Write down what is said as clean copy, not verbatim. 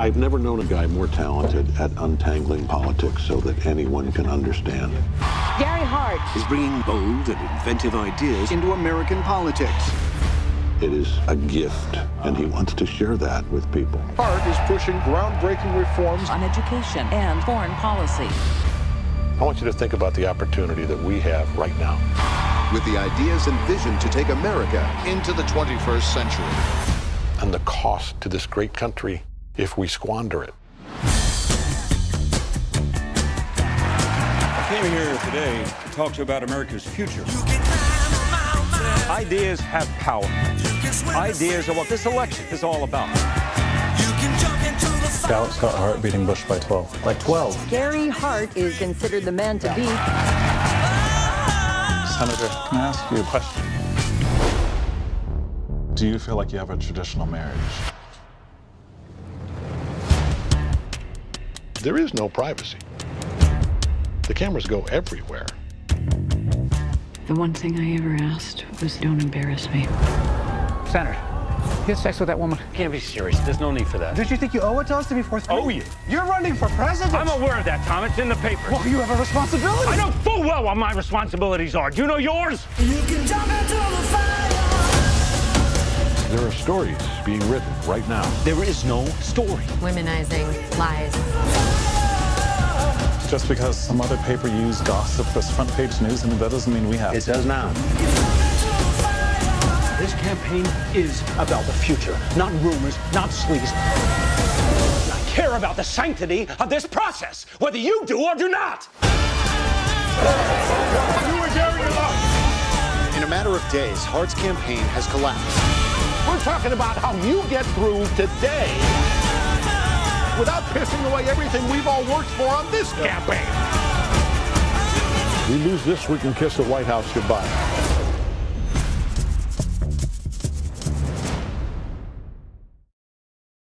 I've never known a guy more talented at untangling politics so that anyone can understand. Gary Hart is bringing bold and inventive ideas into American politics. It is a gift, and he wants to share that with people. Hart is pushing groundbreaking reforms on education and foreign policy. I want you to think about the opportunity that we have right now. With the ideas and vision to take America into the 21st century. And the cost to this great country if we squander it. I came here today to talk to you about America's future. Ideas have power. Ideas are what this election is all about. Gallup's got Hart beating Bush by 12. By 12? Gary Hart is considered the man to beat. Senator, can I ask you a question? Do you feel like you have a traditional marriage? There is no privacy. The cameras go everywhere. The one thing I ever asked was, don't embarrass me. Senator, he had sex with that woman. You can't be serious. There's no need for that. Don't you think you owe it to us to be forthcoming? Owe you? You're running for president. I'm aware of that, Tom. It's in the paper. Well, you have a responsibility. I know full well what my responsibilities are. Do you know yours? You can jump into the fire. There are stories being written right now. There is no story. Womenizing lies. Just because some other paper used gossip as front page news, and that doesn't mean we have it. It does now. This campaign is about the future, not rumors, not sleaze. I care about the sanctity of this process, whether you do or do not. You and Gary are lost. In a matter of days, Hart's campaign has collapsed. We're talking about how you get through today without pissing away everything we've all worked for on this campaign. We lose this, we can kiss the White House goodbye.